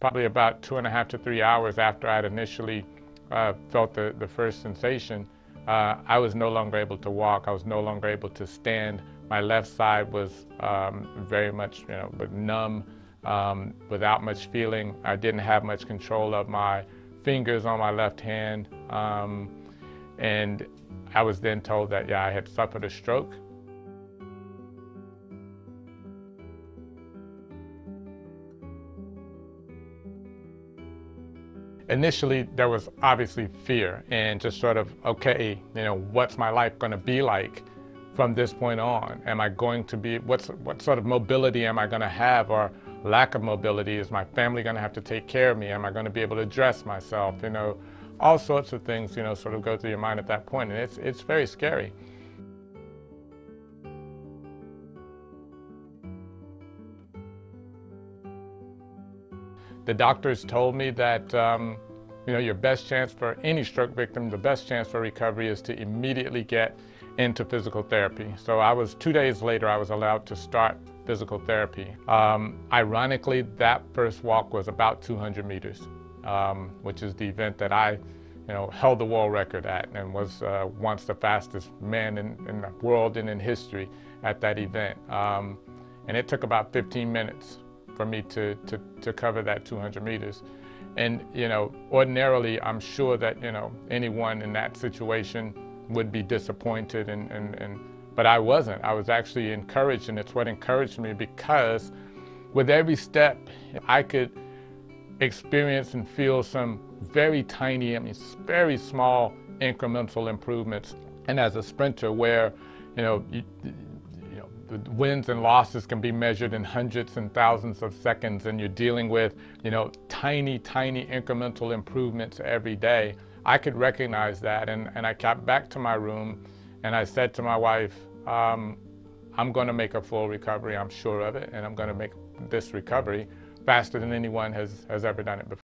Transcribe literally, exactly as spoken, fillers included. probably about two and a half to three hours after I'd initially uh, felt the, the first sensation, uh, I was no longer able to walk. I was no longer able to stand. My left side was um, very much, you know, numb, um, without much feeling. I didn't have much control of my fingers on my left hand. Um, and I was then told that, yeah, I had suffered a stroke. Initially, there was obviously fear and just sort of, okay, you know, what's my life going to be like from this point on? Am I going to be, what's, what sort of mobility am I going to have, or lack of mobility? Is my family going to have to take care of me? Am I going to be able to dress myself? You know, all sorts of things, you know, sort of go through your mind at that point, and it's, it's very scary. The doctors told me that, um, you know, your best chance for any stroke victim, the best chance for recovery is to immediately get into physical therapy. So I was, two days later, I was allowed to start physical therapy. Um, ironically, that first walk was about two hundred meters, um, which is the event that I, you know, held the world record at, and was uh, once the fastest man in, in the world and in history at that event. Um, and it took about fifteen minutes. For me to, to, to cover that two hundred meters. And, you know, ordinarily, I'm sure that, you know, anyone in that situation would be disappointed, and, and, and, but I wasn't. I was actually encouraged, and it's what encouraged me, because with every step, I could experience and feel some very tiny, I mean, very small incremental improvements. And as a sprinter where, you know, you, the wins and losses can be measured in hundreds and thousands of seconds, and you're dealing with, you know, tiny, tiny incremental improvements every day. I could recognize that, and, and I got back to my room, and I said to my wife, um, I'm going to make a full recovery, I'm sure of it, and I'm going to make this recovery faster than anyone has, has ever done it before.